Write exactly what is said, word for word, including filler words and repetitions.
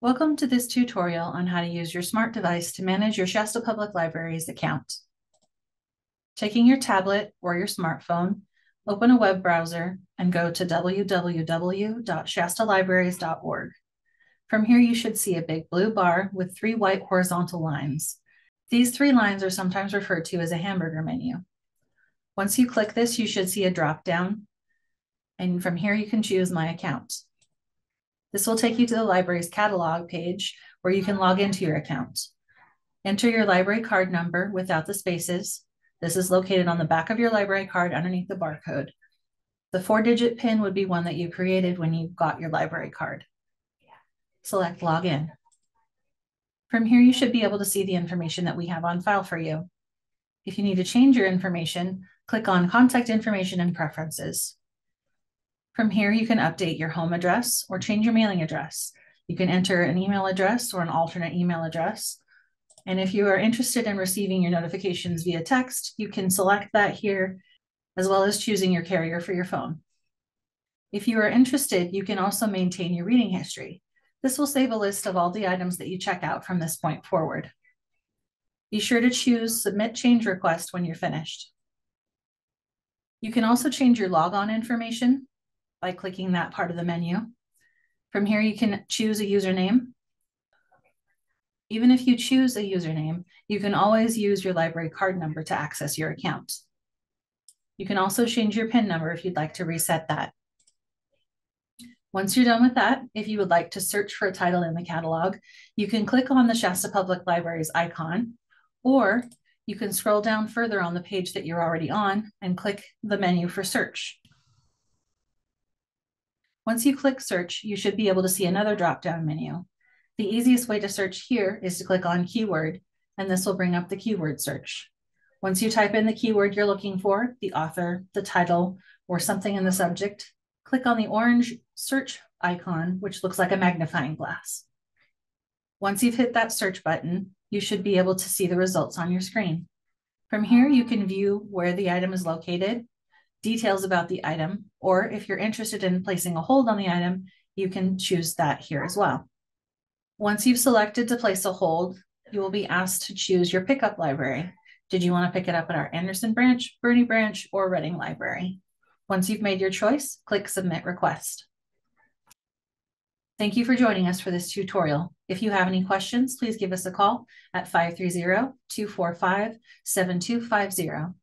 Welcome to this tutorial on how to use your smart device to manage your Shasta Public Libraries account. Taking your tablet or your smartphone, open a web browser and go to w w w dot shasta libraries dot org. From here, you should see a big blue bar with three white horizontal lines. These three lines are sometimes referred to as a hamburger menu. Once you click this, you should see a drop-down, and from here you can choose My Account. This will take you to the library's catalog page where you can log into your account. Enter your library card number without the spaces. This is located on the back of your library card underneath the barcode. The four-digit PIN would be one that you created when you got your library card. Select Login. From here, you should be able to see the information that we have on file for you. If you need to change your information, click on Contact Information and Preferences. From here, you can update your home address or change your mailing address. You can enter an email address or an alternate email address. And if you are interested in receiving your notifications via text, you can select that here, as well as choosing your carrier for your phone. If you are interested, you can also maintain your reading history. This will save a list of all the items that you check out from this point forward. Be sure to choose Submit Change Request when you're finished. You can also change your logon information by clicking that part of the menu. From here, you can choose a username. Even if you choose a username, you can always use your library card number to access your account. You can also change your PIN number if you'd like to reset that. Once you're done with that, if you would like to search for a title in the catalog, you can click on the Shasta Public Libraries icon, or you can scroll down further on the page that you're already on and click the menu for search. Once you click search, you should be able to see another drop-down menu. The easiest way to search here is to click on keyword, and this will bring up the keyword search. Once you type in the keyword you're looking for, the author, the title, or something in the subject, click on the orange search icon, which looks like a magnifying glass. Once you've hit that search button, you should be able to see the results on your screen. From here, you can view where the item is located, details about the item, or if you're interested in placing a hold on the item, you can choose that here as well. Once you've selected to place a hold, you will be asked to choose your pickup library. Did you want to pick it up at our Anderson branch, Bernie branch, or Reading library? Once you've made your choice, click Submit Request. Thank you for joining us for this tutorial. If you have any questions, please give us a call at five three zero, two four five, seven two five zero.